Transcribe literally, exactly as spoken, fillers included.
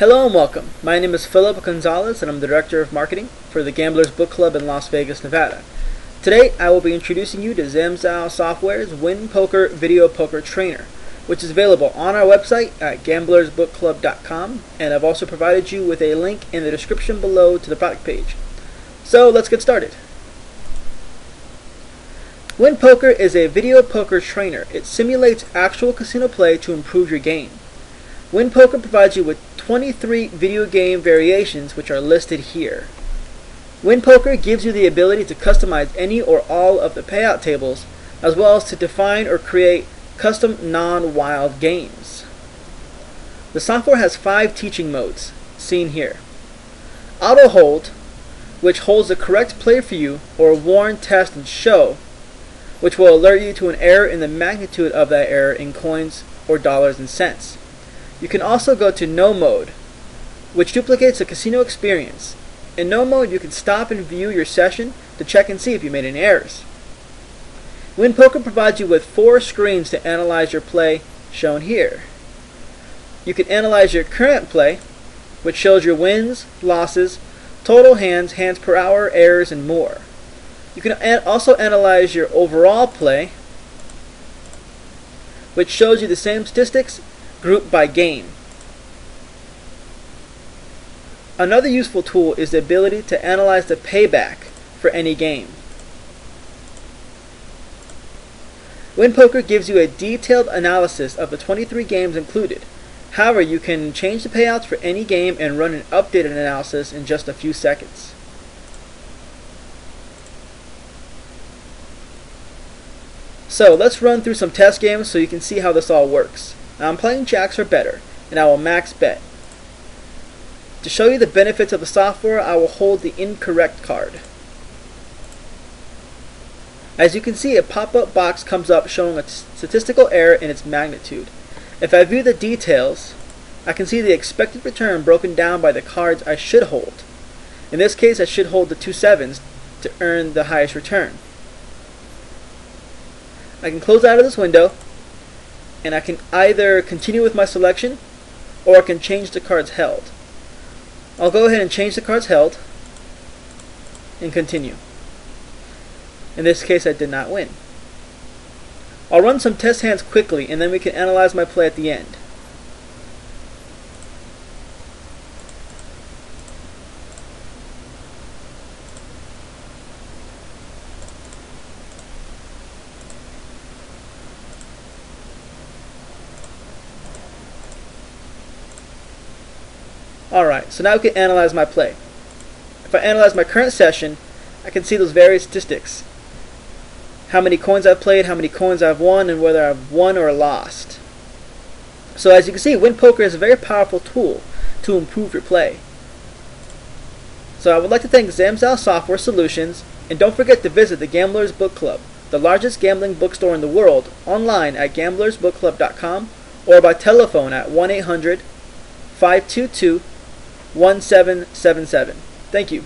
Hello and welcome. My name is Philip Gonzalez and I'm the Director of Marketing for the Gamblers Book Club in Las Vegas, Nevada. Today I will be introducing you to Zamzow Software's WinPoker Video Poker Trainer, which is available on our website at gamblers book club dot com, and I've also provided you with a link in the description below to the product page. So let's get started. WinPoker is a video poker trainer. It simulates actual casino play to improve your game. WinPoker provides you with twenty-three video game variations which are listed here. WinPoker gives you the ability to customize any or all of the payout tables, as well as to define or create custom non-wild games. The software has five teaching modes, seen here. Auto hold, which holds the correct play for you, or warn, test, and show, which will alert you to an error in the magnitude of that error in coins or dollars and cents. You can also go to No Mode, which duplicates the casino experience. In No Mode, you can stop and view your session to check and see if you made any errors. WinPoker provides you with four screens to analyze your play, shown here. You can analyze your current play, which shows your wins, losses, total hands, hands per hour, errors, and more. You can also analyze your overall play, which shows you the same statistics grouped by game. Another useful tool is the ability to analyze the payback for any game. WinPoker gives you a detailed analysis of the twenty-three games included. However, you can change the payouts for any game and run an updated analysis in just a few seconds. So let's run through some test games so you can see how this all works. Now, I'm playing jacks or better, and I will max bet. To show you the benefits of the software, I will hold the incorrect card. As you can see, a pop-up box comes up showing a statistical error and its magnitude. If I view the details, I can see the expected return broken down by the cards I should hold. In this case, I should hold the two sevens to earn the highest return. I can close out of this window, and I can either continue with my selection or I can change the cards held. I'll go ahead and change the cards held and continue. In this case, I did not win. I'll run some test hands quickly and then we can analyze my play at the end. Alright, so now we can analyze my play. If I analyze my current session, I can see those various statistics. How many coins I've played, how many coins I've won, and whether I've won or lost. So as you can see, WinPoker is a very powerful tool to improve your play. So I would like to thank Zamzow Software Solutions, and don't forget to visit the Gamblers Book Club, the largest gambling bookstore in the world, online at gamblers book club dot com or by telephone at one eight hundred five two two one seven seven seven. Thank you.